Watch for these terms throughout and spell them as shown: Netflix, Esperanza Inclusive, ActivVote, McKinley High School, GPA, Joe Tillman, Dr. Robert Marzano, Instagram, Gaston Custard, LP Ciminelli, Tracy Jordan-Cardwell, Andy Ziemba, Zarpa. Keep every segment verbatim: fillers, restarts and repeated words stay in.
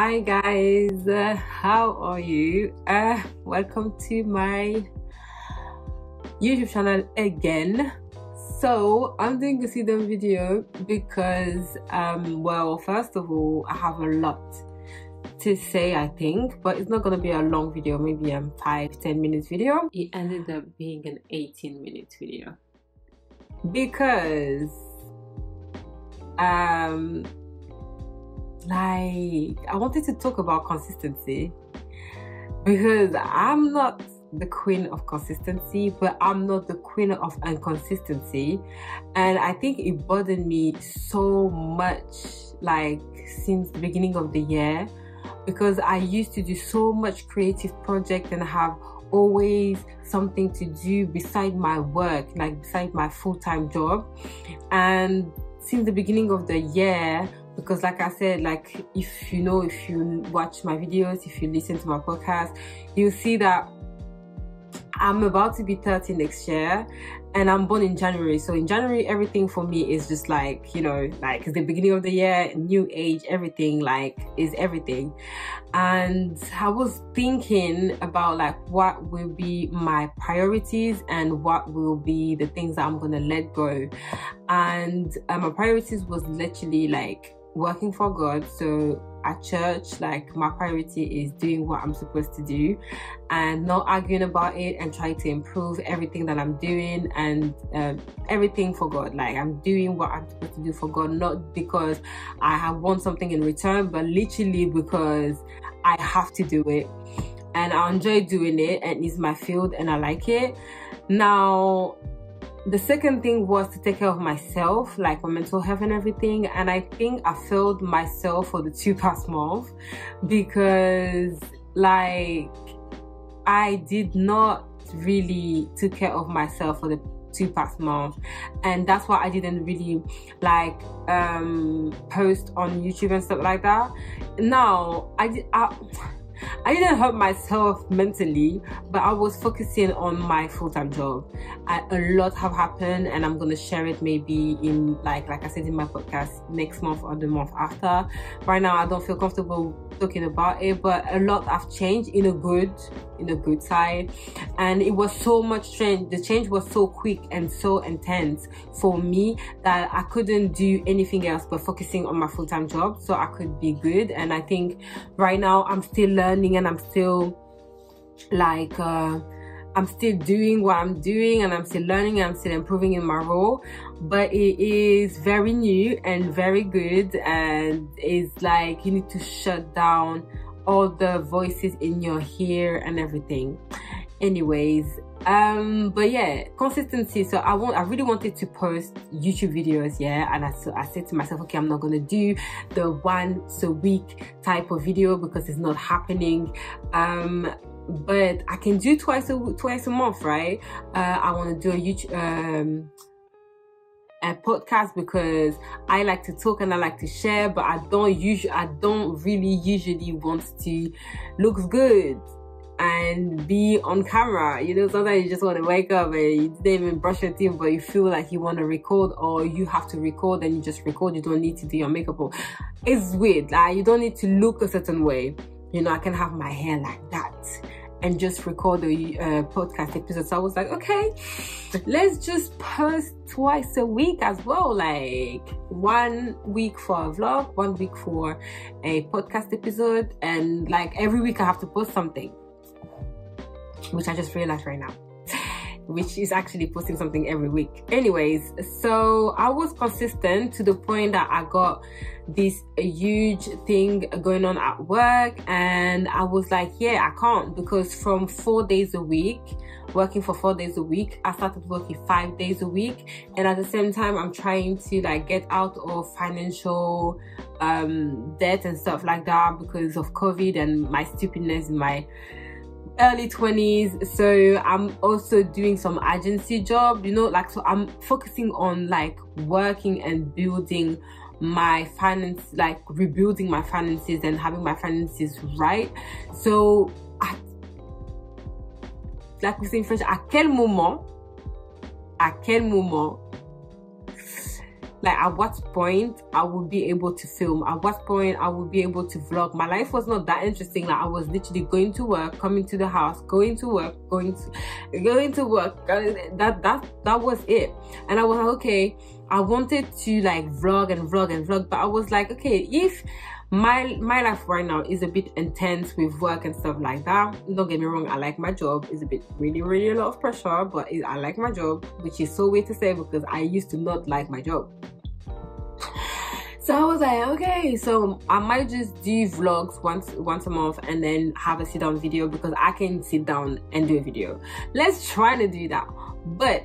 Hi guys, uh, how are you? Uh, welcome to my YouTube channel again. So I'm doing a sit-down video because um well, first of all, I have a lot to say, I think, but it's not gonna be a long video, maybe a um, five to ten minutes video. It ended up being an eighteen minute video because um like I wanted to talk about consistency, because I'm not the queen of consistency, but I'm not the queen of inconsistency. And I think it bothered me so much, like since the beginning of the year, because I used to do so much creative project and have always something to do beside my work, like beside my full-time job. And since the beginning of the year, because like I said, like if you know, if you watch my videos, if you listen to my podcast, you'll see that I'm about to be thirty next year, and I'm born in January. So in January, everything for me is just like, you know, like the beginning of the year, new age, everything like is everything. And I was thinking about like what will be my priorities and what will be the things that I'm gonna let go. And uh, my priorities was literally like working for God. So at church, like my priority is doing what I'm supposed to do and not arguing about it and trying to improve everything that I'm doing and uh, everything for God. Like I'm doing what I'm supposed to do for God, not because I have won something in return, but literally because I have to do it and I enjoy doing it and it's my field and I like it. Now the second thing was to take care of myself, like my mental health and everything. And I think I failed myself for the two past months because like I did not really take care of myself for the two past months. And that's why I didn't really like um, post on YouTube and stuff like that. Now, I did... I, I didn't hurt myself mentally, but I was focusing on my full-time job. I, a lot have happened, and I'm gonna share it maybe in like like I said in my podcast next month or the month after. Right now I don't feel comfortable talking about it, but a lot have changed in a good in a good side, and it was so much change. The change was so quick and so intense for me that I couldn't do anything else but focusing on my full-time job so I could be good. And I think right now I'm still learning. And I'm still like uh, I'm still doing what I'm doing, and I'm still learning, and I'm still improving in my role, but it is very new and very good. And it's like you need to shut down all the voices in your ear and everything. Anyways, um but yeah, consistency. So I want I really wanted to post YouTube videos, yeah, and I, so I said to myself, okay, I'm not gonna do the once a week type of video because it's not happening, um but I can do twice a twice a month, right? uh I want to do a YouTube um a podcast because I like to talk and I like to share, but I don't usually I don't really usually want to look good and be on camera. You know, sometimes you just want to wake up and you didn't even brush your teeth, but you feel like you want to record, or you have to record and you just record. You don't need to do your makeup, or it's weird, like you don't need to look a certain way. You know, I can have my hair like that and just record a uh, podcast episode. So I was like, okay, let's just post twice a week as well, like one week for a vlog, one week for a podcast episode, and like every week I have to post something, which I just realized right now, which is actually posting something every week. Anyways, so I was consistent to the point that I got this huge thing going on at work, and I was like, yeah, I can't, because from four days a week, working for four days a week, I started working five days a week. And at the same time, I'm trying to like get out of financial um, debt and stuff like that because of COVID and my stupidness in my early twenties. So I'm also doing some agency job, you know, like, so I'm focusing on like working and building my finance, like rebuilding my finances and having my finances right. So I, like we say in French, à quel moment, à quel moment like at what point I would be able to film, at what point I would be able to vlog. My life was not that interesting. Like I was literally going to work, coming to the house, going to work, going to going to work. That that that was it. And I was like, okay, I wanted to like vlog and vlog and vlog, but I was like, okay, if my my life right now is a bit intense with work and stuff like that, don't get me wrong, I like my job, it's a bit really really a lot of pressure, but it, I like my job, which is so weird to say because I used to not like my job. So I was like, okay, so I might just do vlogs once once a month and then have a sit down video because I can sit down and do a video. Let's try to do that. But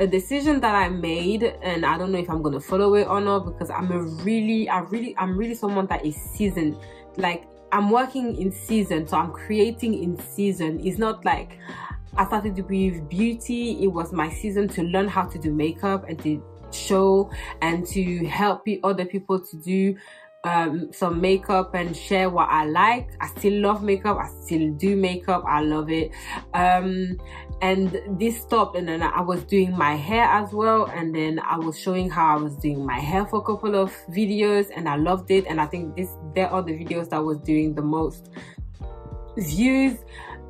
a decision that I made, and I don't know if I'm gonna follow it or not, because I'm a really I really I'm really someone that is seasoned. Like I'm working in season, so I'm creating in season. It's not like I started with beauty, it was my season to learn how to do makeup and to show and to help other people to do um some makeup and share what I like. I still love makeup, I still do makeup, I love it. Um and this stopped, and then I was doing my hair as well, and then I was showing how I was doing my hair for a couple of videos, and I loved it. And I think this there are the videos that I was doing the most views,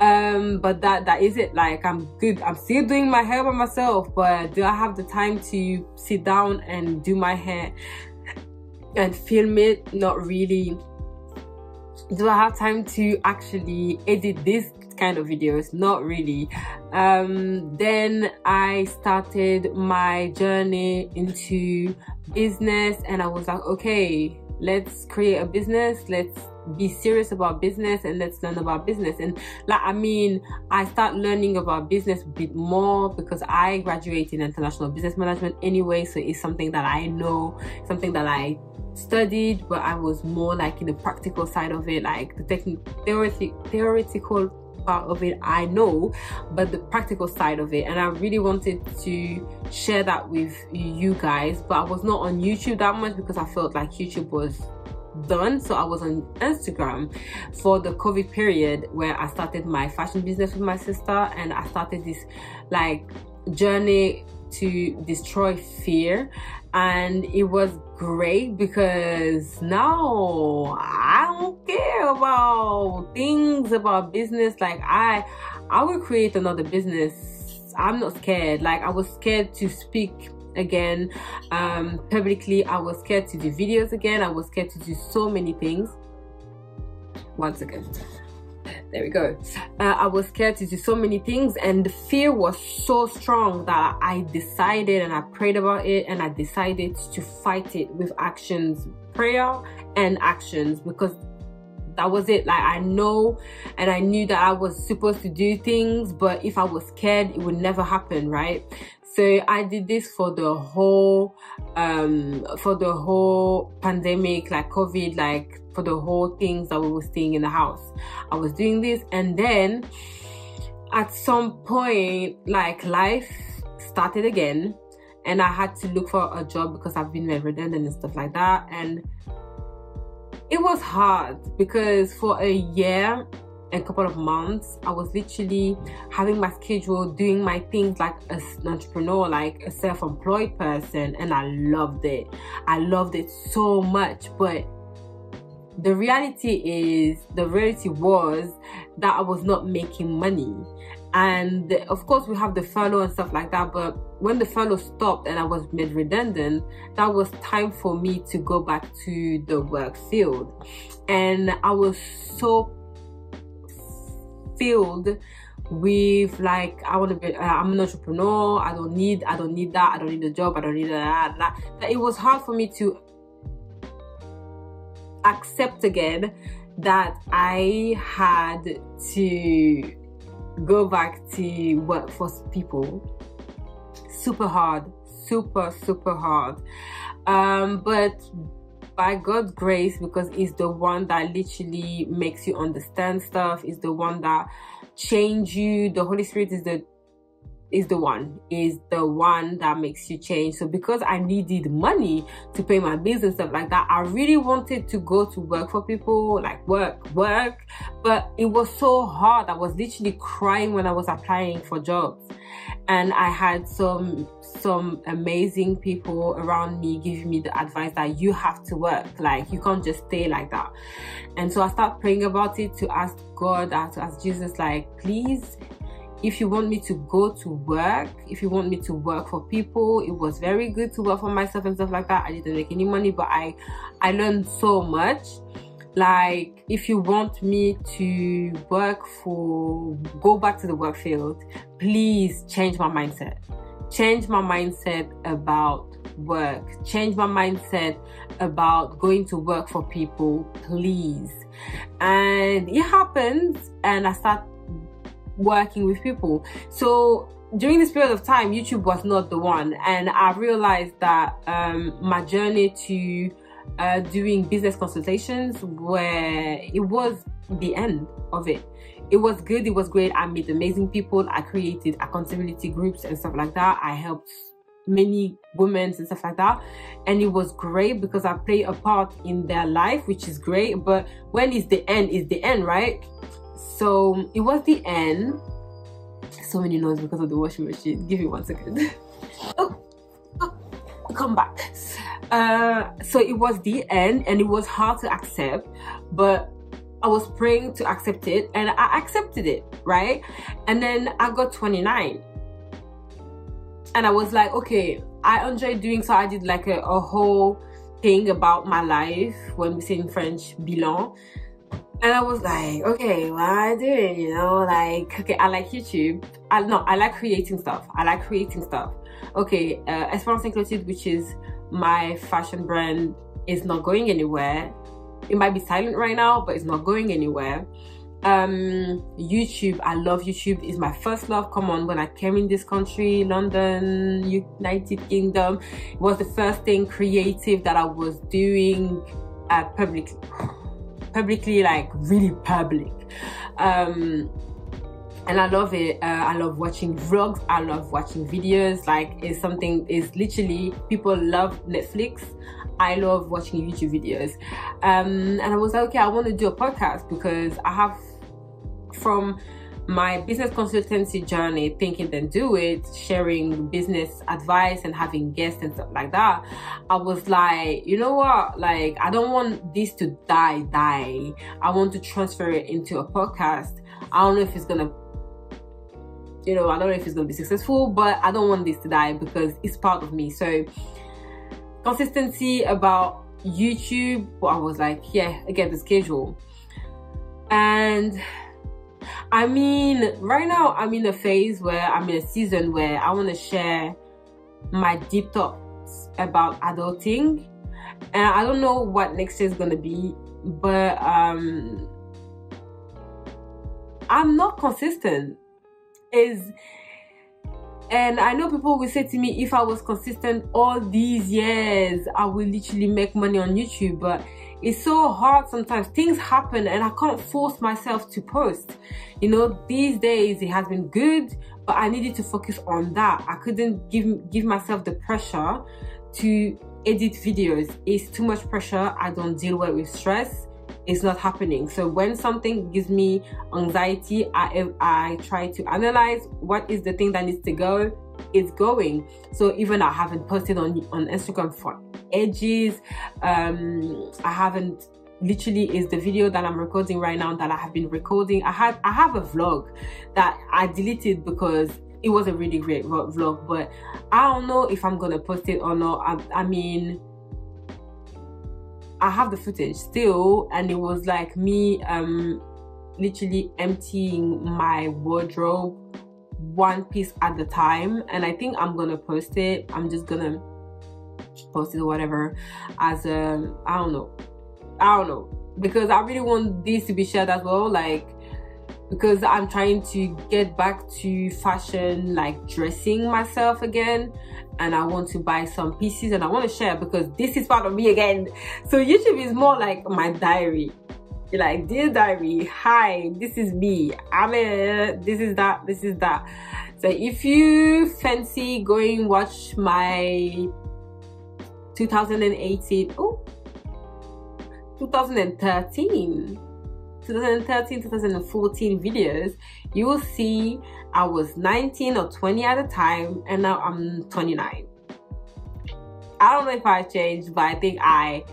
um but that that is it. Like I'm good, I'm still doing my hair by myself, but do I have the time to sit down and do my hair and film it? Not really. Do I have time to actually edit these kind of videos? Not really. Um then I started my journey into business, and I was like, okay, let's create a business, let's be serious about business, and let's learn about business. And like I mean, I start learning about business a bit more because I graduated in international business management anyway, so it's something that I know, something that I studied, but I was more like in the practical side of it. Like the theoretical theoretical part of it I know, but the practical side of it, and I really wanted to share that with you guys. But I was not on YouTube that much because I felt like YouTube was done, so I was on Instagram for the COVID period, where I started my fashion business with my sister, and I started this like journey to destroy fear. And it was great because now I don't care about things about business. Like I I will create another business. I'm not scared. Like I was scared to speak again um publicly, I was scared to do videos again, I was scared to do so many things. Once again, there we go. uh, I was scared to do so many things, and the fear was so strong that I decided, and I prayed about it, and I decided to fight it with actions, prayer and actions, because that was it. Like I know, and I knew that I was supposed to do things, but if I was scared, it would never happen, right? So I did this for the whole um for the whole pandemic, like COVID, like for the whole things that we were staying in the house. I was doing this, and then at some point, like life started again, and I had to look for a job because I've been made redundant and stuff like that. And it was hard because for a year, a couple of months, I was literally having my schedule, doing my things like as an entrepreneur, like a self-employed person, and I loved it. I loved it so much. But the reality is, the reality was that I was not making money. And of course we have the furlough and stuff like that, but when the furlough stopped and I was made redundant, that was time for me to go back to the work field. And I was so filled with like, I want to be, uh, I'm an entrepreneur, I don't need, I don't need that, I don't need a job, I don't need that, that, that it was hard for me to accept again that I had to go back to work for people. Super hard, super super hard. Um but by God's grace, because it's the one that literally makes you understand stuff, it's the one that changes you. The Holy Spirit is the is the one, is the one that makes you change. So because I needed money to pay my bills and stuff like that, I really wanted to go to work for people, like work, work. But it was so hard. I was literally crying when I was applying for jobs. And I had some, some amazing people around me giving me the advice that you have to work. Like, you can't just stay like that. And so I started praying about it, to ask God, to ask Jesus, like, please, if you want me to go to work, if you want me to work for people. It was very good to work for myself and stuff like that. I didn't make any money, but I, I learned so much. Like, if you want me to work for, go back to the work field, please change my mindset. Change my mindset about work. Change my mindset about going to work for people, please. And it happens, and I start working with people. So during this period of time, YouTube was not the one, and I realized that um, my journey to uh, doing business consultations, where it was the end of it. It was good, it was great. I met amazing people. I created accountability groups and stuff like that. I helped many women and stuff like that, and it was great because I play a part in their life, which is great. But when is the end? Is the end, right? So it was the end. So many noise because of the washing machine. Give me one second. Oh, oh, come back. Uh, so it was the end, and it was hard to accept, but I was praying to accept it, and I accepted it, right? And then I got twenty-nine. And I was like, okay, I enjoy doing so. I did like a, a whole thing about my life, when we say in French, bilan. And I was like, okay, what am I doing? You know, like, okay, I like YouTube. I no, I like creating stuff. I like creating stuff. Okay, uh, Esperanza Inclusive, which is my fashion brand, is not going anywhere. It might be silent right now, but it's not going anywhere. Um, YouTube, I love YouTube. It's my first love. Come on, when I came in this country, London, United Kingdom, it was the first thing creative that I was doing uh, publicly. Publicly, like really public. Um, and I love it. Uh, I love watching vlogs. I love watching videos. Like, it's something, is literally, people love Netflix. I love watching YouTube videos. Um, and I was like, okay, I want to do a podcast, because I have, from my business consultancy journey, Thinking Then Do It, sharing business advice and having guests and stuff like that, I was like, you know what, like, I don't want this to die die. I want to transfer it into a podcast. I don't know if it's gonna, you know, I don't know if it's gonna be successful, but I don't want this to die, because it's part of me. So consistency about YouTube, I was like, yeah, I get the schedule. And I mean, right now I'm in a phase where I'm in a season where I want to share my deep thoughts about adulting, and I don't know what next year is going to be, but um I'm not consistent. Is and I know people will say to me, if I was consistent all these years, I will literally make money on YouTube. But it's so hard sometimes. Things happen, and I can't force myself to post. You know, these days it has been good, but I needed to focus on that. I couldn't give give myself the pressure to edit videos. It's too much pressure. I don't deal well with stress. It's not happening. So when something gives me anxiety, I, I try to analyze what is the thing that needs to go. It's going. So even I haven't posted on, on Instagram for ages. um I haven't, literally, is the video that I'm recording right now that I have been recording. I had I have a vlog that I deleted because it was a really great vlog, but I don't know if I'm gonna post it or not. I, I mean, I have the footage still, and it was like me um literally emptying my wardrobe one piece at a time, and I think I'm gonna post it. I'm just gonna post it or whatever, as um I don't know, I don't know, because I really want this to be shared as well, like, because I'm trying to get back to fashion, like dressing myself again, and I want to buy some pieces, and I want to share, because this is part of me again. So YouTube is more like my diary. You're like, dear diary, hi, this is me, I'm a, this is that, this is that. So if you fancy going watch my twenty eighteen, oh, twenty thirteen, twenty thirteen, twenty fourteen videos, you will see I was nineteen or twenty at the time, and now I'm twenty-nine. I don't know if I changed, but I think I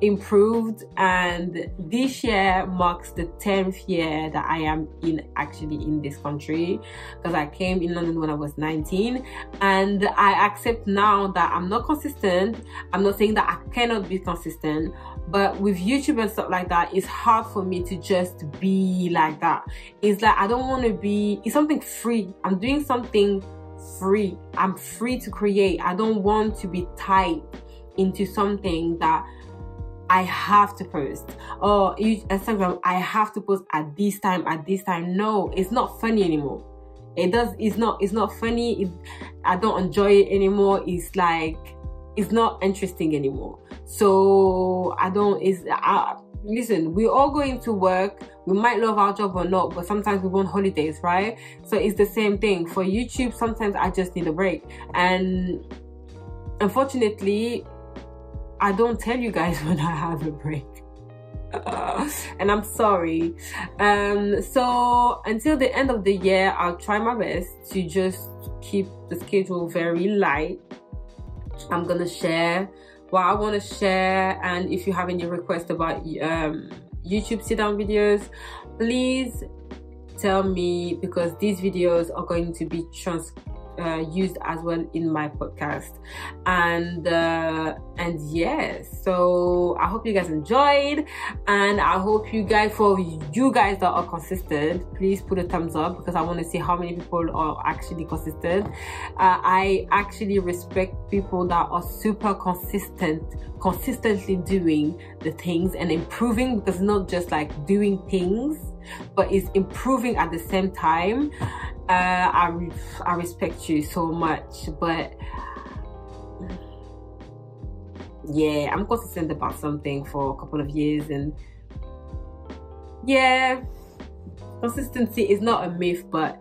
improved, and this year marks the tenth year that I am in actually in this country, because I came in London when I was nineteen, and I accept now that I'm not consistent. I'm not saying that I cannot be consistent, but with YouTube and stuff like that, it's hard for me to just be like that. It's like I don't want to be, it's something free. I'm doing something free. I'm free to create. I don't want to be tied into something that I have to post, or Instagram, I have to post at this time, at this time. No, it's not funny anymore. It does, it's not, it's not funny. It, I don't enjoy it anymore. It's like, it's not interesting anymore. So I don't, it's, I, listen, we're all going to work. We might love our job or not, but sometimes we want holidays, right? So it's the same thing for YouTube. Sometimes I just need a break. And unfortunately, I don't tell you guys when I have a break. And I'm sorry. Um, so until the end of the year, I'll try my best to just keep the schedule very light. I'm going to share what I want to share. And if you have any requests about um, YouTube sit-down videos, please tell me, because these videos are going to be trans. Uh, used as well in my podcast, and uh, and yes, yeah, so I hope you guys enjoyed, and I hope you guys, for you guys that are consistent, please put a thumbs up, because I want to see how many people are actually consistent. uh, I actually respect people that are super consistent, consistently doing the things and improving, because not just like doing things, but it's improving at the same time. Uh, I, re I respect you so much, but yeah, I'm consistent about something for a couple of years, and yeah, consistency is not a myth, but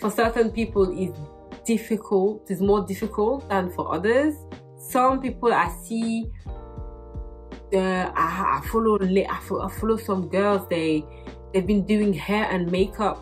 for certain people it's difficult, it's more difficult than for others. Some people I see, uh, I, I, follow, I follow I follow some girls, they They've been doing hair and makeup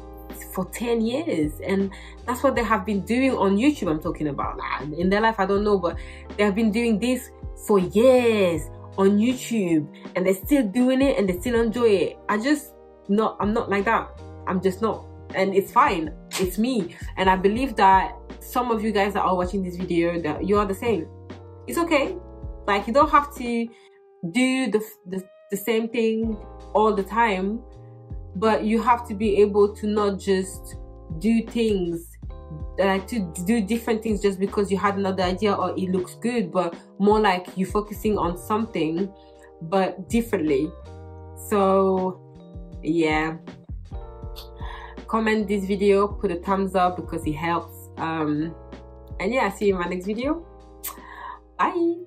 for ten years, and that's what they have been doing on YouTube. I'm talking about in their life, I don't know, but they have been doing this for years on YouTube, and they're still doing it and they still enjoy it. I just not, I'm not like that. I'm just not, and it's fine. It's me, and I believe that some of you guys that are watching this video, that you are the same. It's okay. Like, you don't have to do the the, the same thing all the time. But you have to be able to not just do things, like uh, to do different things just because you had another idea or it looks good, but more like you focusing on something, but differently. So yeah, comment this video, put a thumbs up, because it helps. Um, and yeah, I'll see you in my next video. Bye.